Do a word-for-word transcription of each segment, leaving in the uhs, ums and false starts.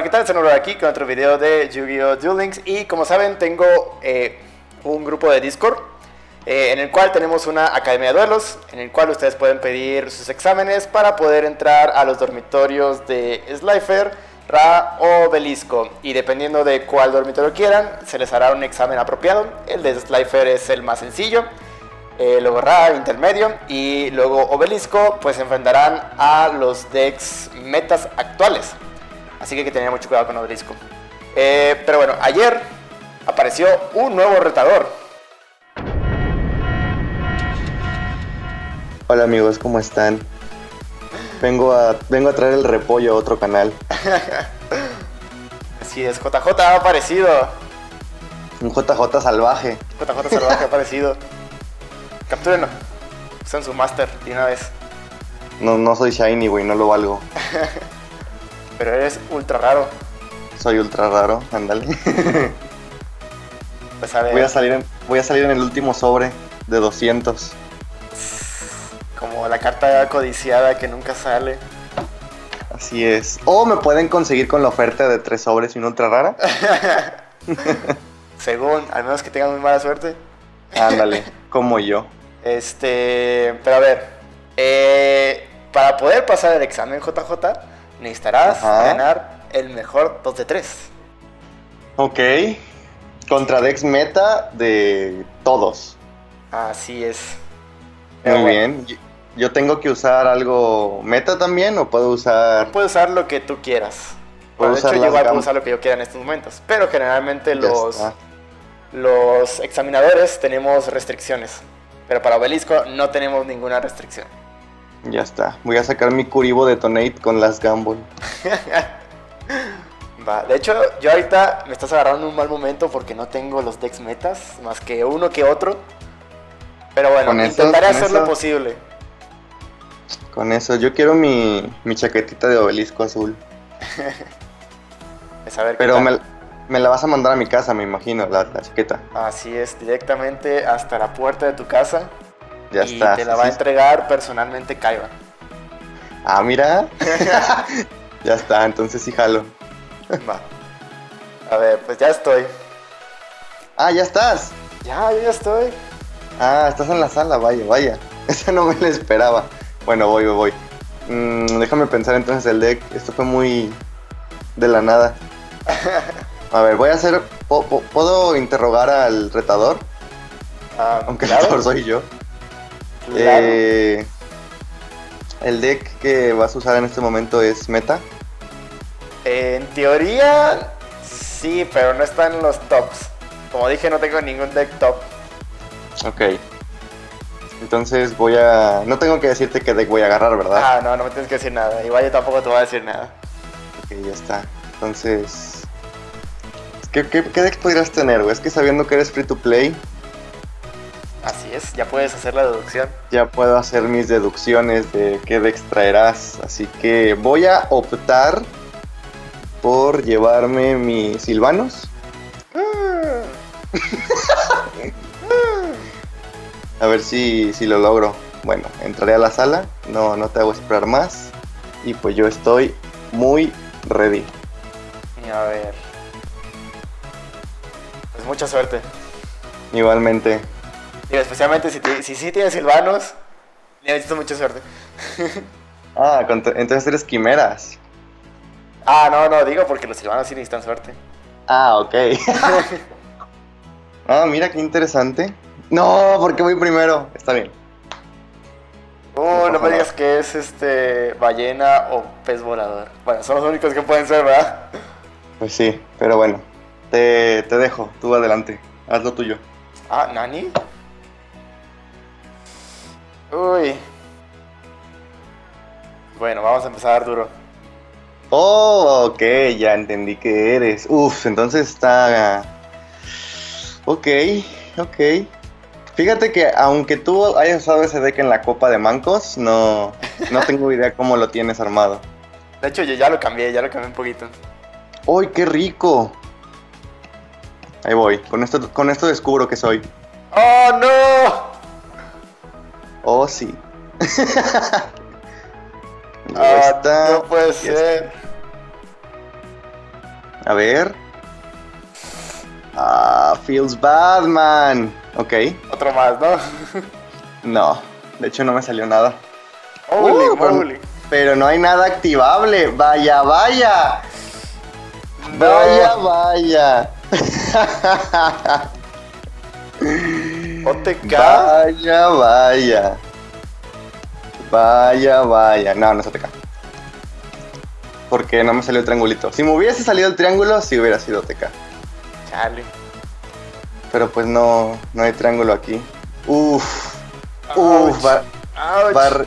Hola, ¿qué tal? Soy Ra aquí con otro video de Yu-Gi-Oh! Duel Links. Y como saben, tengo eh, un grupo de Discord eh, en el cual tenemos una academia de duelos, en el cual ustedes pueden pedir sus exámenes para poder entrar a los dormitorios de Slifer, Ra o Obelisco. Y dependiendo de cuál dormitorio quieran, se les hará un examen apropiado. El de Slifer es el más sencillo, eh, luego Ra, intermedio, y luego Obelisco, pues se enfrentarán a los decks metas actuales. Así que hay que tener mucho cuidado con Obelisco. Eh, pero bueno, ayer apareció un nuevo retador. Hola amigos, ¿cómo están? Vengo a, vengo a traer el repollo a otro canal. Así es, J J ha aparecido. Un J J salvaje. J J salvaje ha aparecido. Captúrenlo. Son su máster, de una vez. No, no soy shiny, güey, no lo valgo. Pero eres ultra raro. Soy ultra raro, ándale. Pues a ver. Voy a salir en, voy a salir en el último sobre de doscientos. Como la carta codiciada que nunca sale. Así es. O me pueden conseguir con la oferta de tres sobres y una ultra rara. Según, al menos que tengan muy mala suerte. Ándale, como yo. Este, pero a ver. Eh, para poder pasar el examen J J... necesitarás Ajá. ganar el mejor dos de tres. Ok. Contra Dex Meta de todos. Así es. Muy bueno. Bien. ¿Yo tengo que usar algo Meta también o puedo usar...? Puedes usar lo que tú quieras. Bueno, de hecho, yo puedo usar lo que yo quiera en estos momentos. Pero generalmente los, los examinadores tenemos restricciones. Pero para Obelisco no tenemos ninguna restricción. Ya está, voy a sacar mi Kuribo Detonate con las Gumball. Va, de hecho, yo ahorita me estás agarrando un mal momento porque no tengo los decks metas, más que uno que otro. Pero bueno, con intentaré eso, hacer eso, lo posible. Con eso, yo quiero mi, mi chaquetita de Obelisco azul. Es a ver, pero me, me la vas a mandar a mi casa, me imagino, la, la chaqueta. Así es, directamente hasta la puerta de tu casa. Ya y está, te la va a entregar personalmente Kaiba. Ah, mira. Ya está, entonces sí jalo. Va. A ver, pues ya estoy. Ah, ya estás. Ya, yo ya estoy. Ah, estás en la sala, vaya, vaya. Esa no me la esperaba. Bueno, voy, voy, voy. Mm, déjame pensar entonces el deck. Esto fue muy de la nada. A ver, voy a hacer... ¿Puedo interrogar al retador? Ah, aunque claro, el retador soy yo. Claro. Eh, el deck que vas a usar en este momento es Meta. En teoría sí, pero no está en los tops. Como dije, no tengo ningún deck top. Ok. Entonces voy a... No tengo que decirte qué deck voy a agarrar, ¿verdad? Ah, no, no me tienes que decir nada. Igual yo tampoco te voy a decir nada. Ok, ya está. Entonces... ¿Qué, qué, qué deck podrías tener, güey? Es que sabiendo que eres free to play... Así es, ya puedes hacer la deducción. Ya puedo hacer mis deducciones de qué decks traerás. Así que voy a optar por llevarme mi Silvanos. A ver si, si lo logro. Bueno, entraré a la sala. No, no te hago esperar más. Y pues yo estoy muy ready. A ver. Pues mucha suerte. Igualmente. Y especialmente si sí si, si tienes Silvanos, necesito mucha suerte. Ah, entonces eres quimeras. Ah, no, no, digo porque los Silvanos sí necesitan suerte. Ah, ok. Ah, mira, qué interesante. No, porque voy primero. Está bien. Oh, no, no me digas que es este ballena o pez volador. Bueno, son los únicos que pueden ser, ¿verdad? Pues sí, pero bueno. Te, te dejo, tú adelante. Haz lo tuyo. Ah, ¿Nani? Uy. Bueno, vamos a empezar duro. Oh, ok, ya entendí que eres. Uf, entonces está... Ok, ok. Fíjate que aunque tú hayas usado ese deck en la copa de mancos, no, no tengo idea cómo lo tienes armado. De hecho, yo ya lo cambié, ya lo cambié un poquito. ¡Uy, qué rico! Ahí voy, con esto, con esto descubro que soy. ¡Oh, no! Oh, sí. Ah, está. No puede ser. A ver. Ah, feels bad, man. Ok. Otro más, ¿no? No, de hecho no me salió nada. Oh, uh, pero, pero no hay nada activable. Vaya, vaya. No. Vaya, vaya. O T K. Vaya, vaya. Vaya, vaya. No, no es O T K. Porque no me salió el triangulito. Si me hubiese salido el triángulo, sí hubiera sido O T K. Chale. Pero pues no, no hay triángulo aquí. Uf. Ouch. Uf. Bar, bar...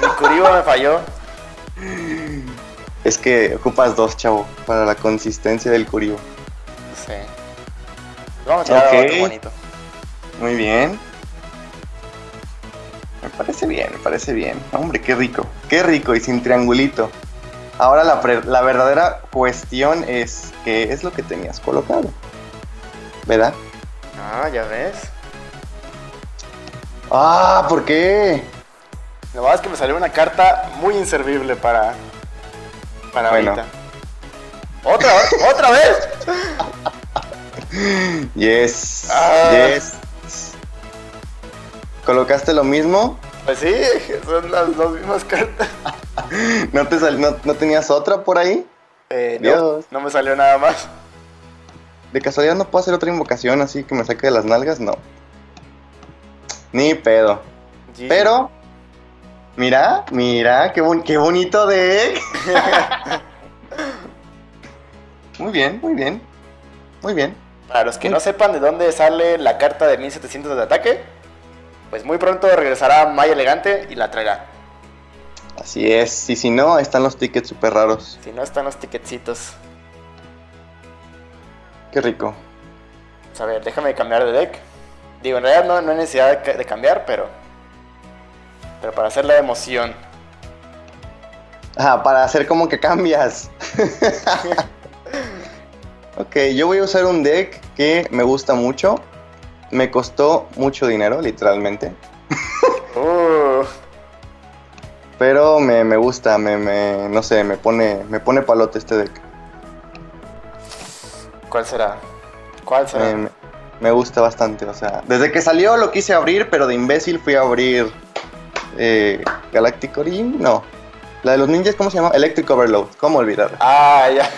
Mi Kuribo me falló. Es que ocupas dos, chavo, para la consistencia del Kuribo. Sí. Vamos a echar otro bonito. Muy bien. Me parece bien, me parece bien. Hombre, qué rico. Qué rico y sin triangulito. Ahora la, pre la verdadera cuestión es qué es lo que tenías colocado, ¿verdad? Ah, ya ves. Ah, ¿por qué? La verdad es que me salió una carta muy inservible para, para bueno. Ahorita. ¡Otra, otra vez! Yes, ah. Yes. ¿Colocaste lo mismo? Pues sí, son las dos mismas cartas. ¿No, te sal, no, ¿No tenías otra por ahí? Eh, Dios. No, no me salió nada más. ¿De casualidad no puedo hacer otra invocación así que me saque de las nalgas? No. Ni pedo. G. Pero, mira, mira, qué, bon qué bonito deck. Muy bien, muy bien. Muy bien. Para los que muy... no sepan de dónde sale la carta de mil setecientos de ataque, pues muy pronto regresará May Elegante y la traerá. Así es, y si no, están los tickets súper raros. Si no, están los ticketcitos. Qué rico. Pues a ver, déjame cambiar de deck. Digo, en realidad no, no hay necesidad de, de cambiar, pero... Pero para hacer la emoción. Ah, para hacer como que cambias. Ok, yo voy a usar un deck que me gusta mucho. Me costó mucho dinero, literalmente. uh. Pero me, me gusta, me, me, no sé, me pone, me pone palote este deck. ¿Cuál será? ¿Cuál será? Me, me, me gusta bastante, o sea, desde que salió lo quise abrir, pero de imbécil fui a abrir eh, Galactic Origin, no. La de los ninjas, ¿cómo se llama? Electric Overload, ¿cómo olvidarla? Ah, ya.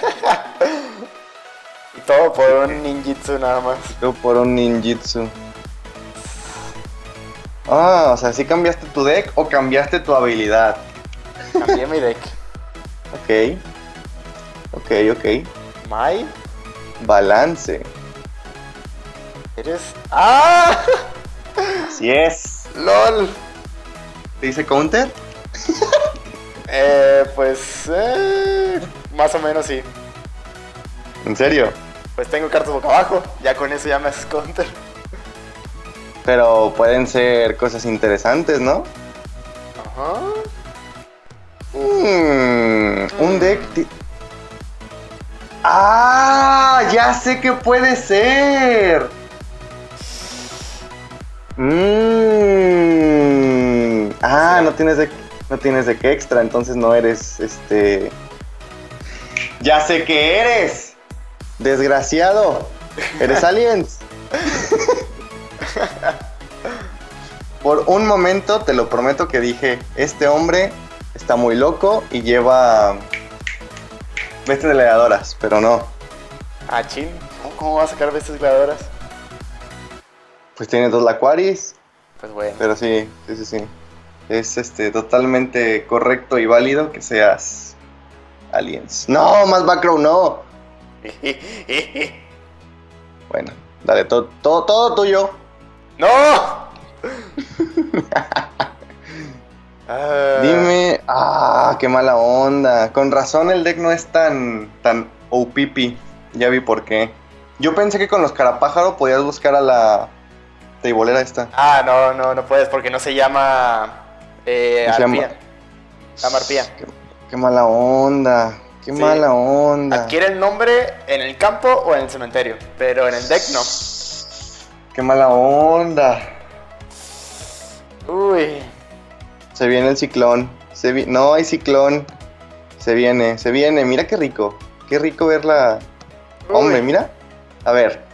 Y todo por un ninjitsu nada más. Todo por un ninjitsu. Ah, o sea, ¿sí cambiaste tu deck o cambiaste tu habilidad? Cambié mi deck. Ok. Ok, ok. My... balance. Eres... ¡Ah! Así es. ¡Lol! ¿Te dice counter? eh, pues... Eh, más o menos sí. ¿En serio? Pues tengo cartas boca abajo. Ya con eso ya me haces counter. Pero pueden ser cosas interesantes, ¿no? Ajá. Mm, mm. Un deck... ¡Ah! ¡Ya sé qué puede ser! Mm. Ah, sí. no tienes deck, no tienes deck extra, entonces no eres, este... ¡Ya sé qué eres! ¡Desgraciado! ¡Eres aliens! Por un momento te lo prometo que dije, este hombre está muy loco y lleva bestias gladiadoras, pero no. Ah, chin, ¿cómo va a sacar bestias gladiadoras? Pues tiene dos laquaris. Pues bueno. Pero sí, sí, sí, sí. Es este totalmente correcto y válido que seas aliens. No, más background no. Bueno, dale, todo, todo, todo tuyo. ¡No! uh... Dime... ¡Ah, qué mala onda! Con razón el deck no es tan... tan O P P. Ya vi por qué. Yo pensé que con los carapájaro podías buscar a la... teibolera esta. Ah, no, no, no puedes porque no se llama... Eh, arpía. Llama... La marpía. Qué, qué mala onda. Qué sí. mala onda. Adquiere el nombre en el campo o en el cementerio, pero en el deck no. ¡Qué mala onda! Uy. Se viene el ciclón. Se vi... No hay ciclón. Se viene, se viene. Mira qué rico. Qué rico verla. Uy. Hombre, mira. A ver,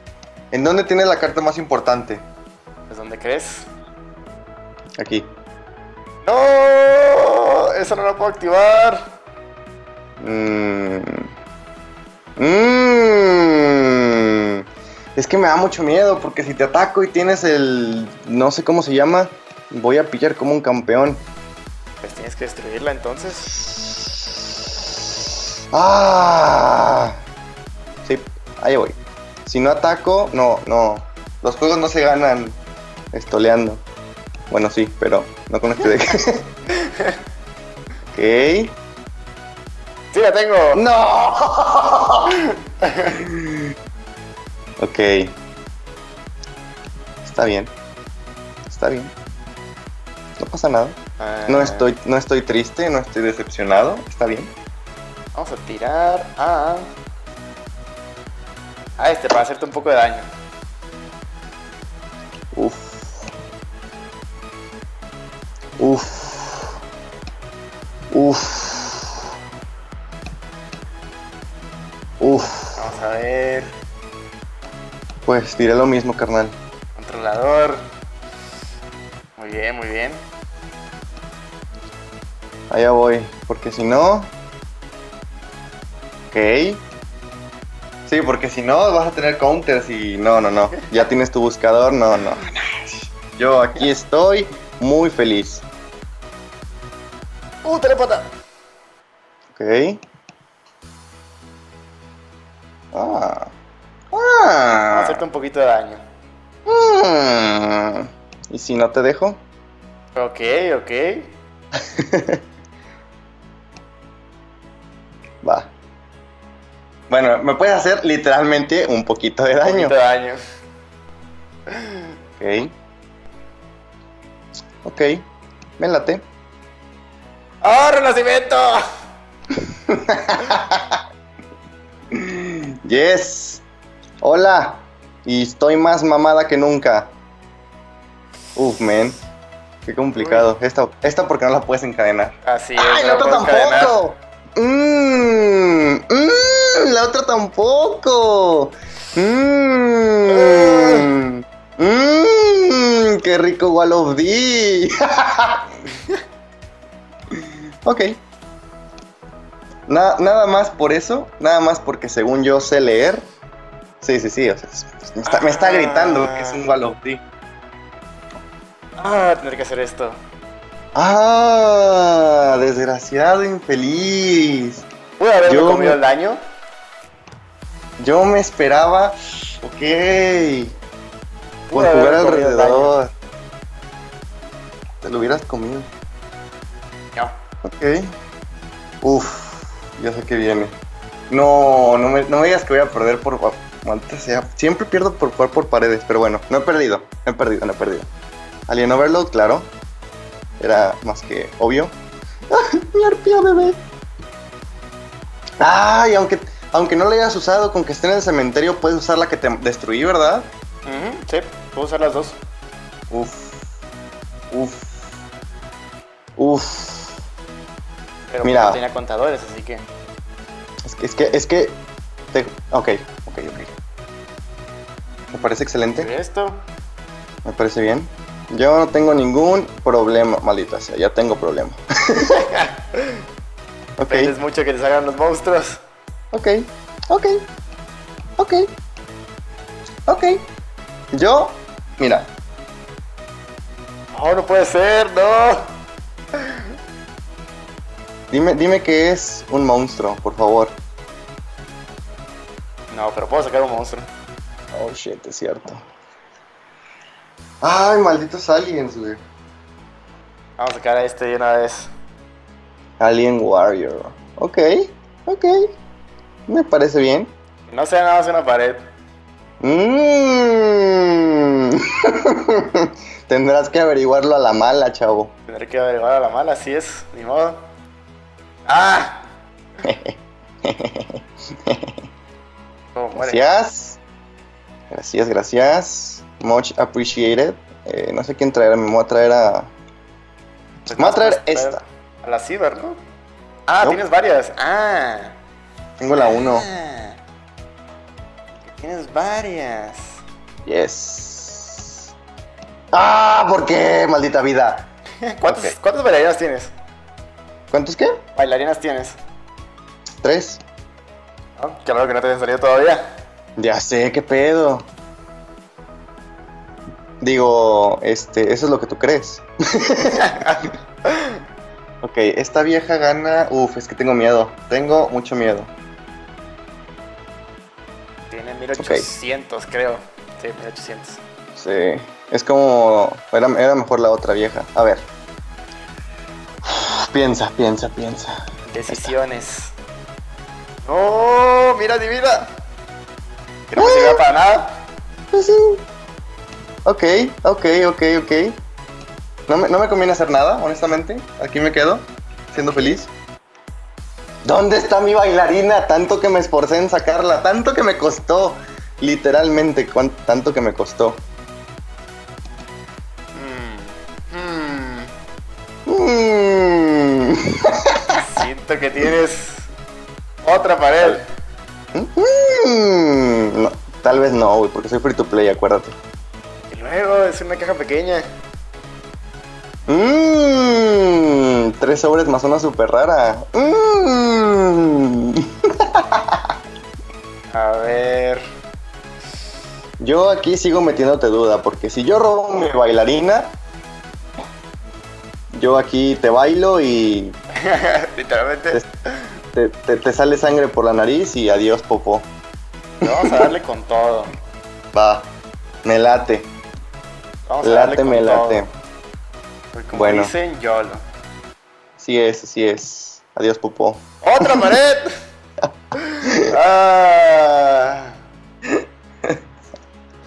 ¿en dónde tiene la carta más importante? Pues ¿dónde crees? Aquí. ¡No! Eso no lo puedo activar. Mmm. Mmm. Es que me da mucho miedo, porque si te ataco y tienes el... no sé cómo se llama, voy a pillar como un campeón. Pues tienes que destruirla entonces. ¡Ah! Sí, ahí voy. Si no ataco, no, no. Los juegos no se ganan estoleando. Bueno, sí, pero no con este deck. Ok. ¡Sí, la tengo! ¡No! Ok. Está bien. Está bien. No pasa nada. Ah. No estoy, no estoy triste, no estoy decepcionado. Está bien. Vamos a tirar a... a este para hacerte un poco de daño. Uf. Uf. Uf. Uf. Vamos a ver... Pues tiré lo mismo, carnal. Controlador. Muy bien, muy bien. Allá voy, porque si no... Ok. Sí, porque si no vas a tener counters y... No, no, no. Ya tienes tu buscador, no, no. Yo aquí estoy muy feliz. ¡Uh, telepata! Ok. Ah... Ah. Hacerte un poquito de daño. Mm. ¿Y si no te dejo? Ok, ok. Va. Bueno, me puedes hacer literalmente un poquito de daño. Un poquito de daño. Ok. Ok, me late. ¡Oh, renacimiento! Yes. Hola, y estoy más mamada que nunca. Uf, man, qué complicado. Esta, esta porque no la puedes encadenar. Así es. ¡Ay, la otra tampoco! Mmm, mmm, la otra tampoco. Mmm, mmm, qué rico Wall of D. Ok. Na, nada más por eso, nada más porque según yo sé leer. Sí, sí, sí, o sea, me está, me está gritando que es un Wall of D. Ah, tener que hacer esto. Ah, desgraciado, infeliz. ¿Puedo haberme comido me... el daño? Yo me esperaba, ok, por jugar alrededor. Te lo hubieras comido. No. Ok. Uf, ya sé que viene. No, no me, no me digas que voy a perder por... Maldita sea, siempre pierdo por jugar por paredes, pero bueno, no he perdido, no he perdido, no he perdido. Alien Overload, claro. Era más que obvio. ¡Ah, mi arpía, bebé! ¡Ay! Aunque, aunque no la hayas usado, con que esté en el cementerio, puedes usar la que te destruí, ¿verdad? Uh-huh, sí, puedo usar las dos. Uf. Uf. Uf. Pero mira, no tenía contadores, así que... Es que, es que, es que... Te... Ok. Ok, ok. Me parece excelente. Esto. Me parece bien. Yo no tengo ningún problema. Maldita sea, ya tengo problema. Ok. Es mucho que te salgan los monstruos. Ok, ok, ok, ok. Yo, mira. Oh, no puede ser, no. Dime, dime que es un monstruo, por favor. No, pero puedo sacar un monstruo. Oh, shit, es cierto. Ay, malditos aliens, güey. Vamos a sacar a este de una vez. Alien Warrior. Ok, ok. Me parece bien. No sea nada más una pared. Mmm. Tendrás que averiguarlo a la mala, chavo. Tendré que averiguarlo a la mala, así es. Ni modo. ¡Ah! Oh, gracias, gracias, gracias, much appreciated. Eh, no sé quién traer, me voy a traer a... Me voy a traer esta. A la Cyber, ¿no? Ah, no. Tienes varias, ah. Tengo la uno. Ah, tienes varias. Yes. ¡Ah! ¿Por qué? Maldita vida. ¿Cuántos, okay. ¿Cuántas bailarinas tienes? ¿Cuántos qué? Bailarinas tienes. Tres. Oh, claro que no te habían salido todavía. Ya sé, qué pedo. Digo, este, eso es lo que tú crees. Ok, esta vieja gana... Uf, es que tengo miedo. Tengo mucho miedo. Tiene mil ochocientos, okay. Creo. Sí, mil ochocientos. Sí. Es como... Era, era mejor la otra vieja. A ver. Piensa, piensa, piensa. Decisiones. ¡No! ¡Mira mi vida! Que no me sirve para nada. Pues sí. Ok, ok, ok, ok. No me, no me conviene hacer nada, honestamente. Aquí me quedo, siendo feliz. ¿Dónde está mi bailarina? Tanto que me esforcé en sacarla. Tanto que me costó. Literalmente, cuánto, tanto que me costó. Mm. Mm. Mm. Siento que tienes otra pared. Mm. No, tal vez no, güey, porque soy free to play, acuérdate. Y luego es una caja pequeña. Mmm, tres sobres más una super rara. Mmm. A ver. Yo aquí sigo metiéndote duda, porque si yo robo mi bailarina, yo aquí te bailo y... Literalmente. Te, te, te sale sangre por la nariz y adiós, popó. Vamos a darle con todo. Va, me late. Vamos a darle con todo. Late, me late. Porque como bueno, dicen, YOLO. Sí es, así es. Adiós, popó. ¡Otra pared! ah.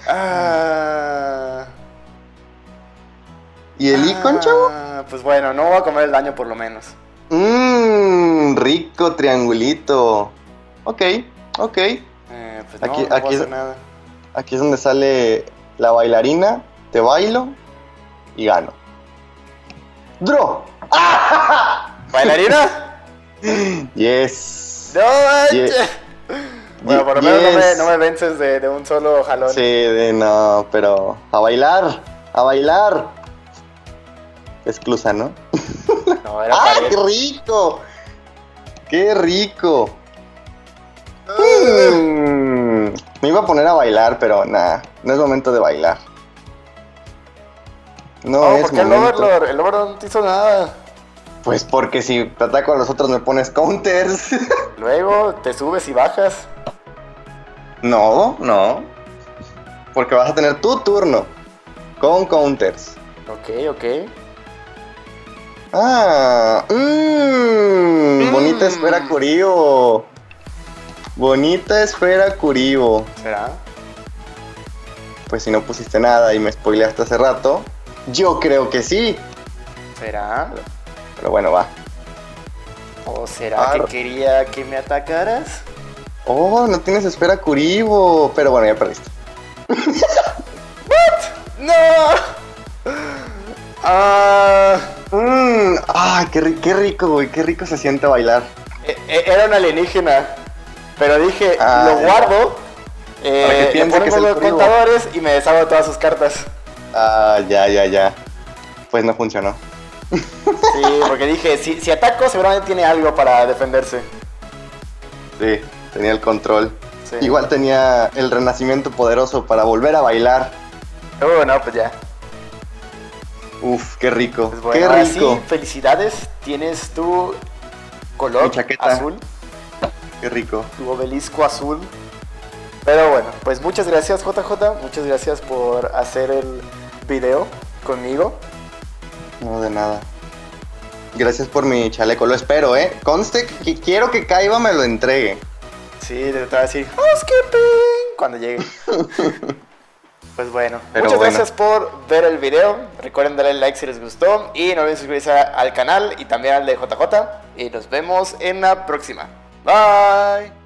Ah. ¿Y el icon, ah, chavo? Pues bueno, no voy a comer el daño por lo menos. Mmm, rico triangulito. Ok, ok. Eh, pues aquí, no, no aquí, es, nada. Aquí es donde sale la bailarina, te bailo y gano. ¡Draw! ¡Ah! ¿Bailarina? Yes. ¡No manches! Yeah. Bueno, por lo menos yes. no, me, no me vences de, de un solo jalón. Sí, de no, pero... ¡A bailar! ¡A bailar! Esclusa, ¿no? No, era ¡ah, pared. Qué rico! ¡Qué rico! Mm. Me iba a poner a bailar, pero nada. No es momento de bailar. No, no, porque el Overlord, el Overlord no te hizo nada. Pues porque si te ataco a los otros me pones counters. Luego te subes y bajas. No, no. Porque vas a tener tu turno con counters. Ok, ok. Ah, mmm, mm. Bonita esfera Kuribo. Bonita esfera Kuribo. ¿Será? Pues si no pusiste nada y me spoileaste hace rato. Yo creo que sí. ¿Será? Pero, pero bueno, va. ¿O será Ar... que quería que me atacaras? Oh, no tienes esfera Kuribo. Pero bueno, ya perdiste. ¿What? ¡No! Ah, mm, ah qué, qué rico, güey. Qué rico se siente bailar. Eh, era un alienígena. Pero dije, ah, lo guardo. Eh, para que piense que es el Kuribo. Contadores y me deshago de todas sus cartas. Ah, ya, ya, ya. Pues no funcionó. Sí, porque dije, si, si ataco seguramente tiene algo para defenderse. Sí, tenía el control. Sí. Igual tenía el renacimiento poderoso para volver a bailar. Oh, no, pues ya. Uf, qué rico, pues bueno, qué rico. Ahora sí, felicidades, tienes tu color azul. Qué rico. Tu obelisco azul. Pero bueno, pues muchas gracias J J, muchas gracias por hacer el video conmigo. No, de nada. Gracias por mi chaleco, lo espero, ¿eh? Conste que quiero que Kaiba me lo entregue. Sí, te voy a decir housekeeping cuando llegue. Pues bueno, pero muchas bueno. gracias por ver el video. Recuerden darle like si les gustó. Y no olviden suscribirse al canal y también al de J J. Y nos vemos en la próxima. Bye.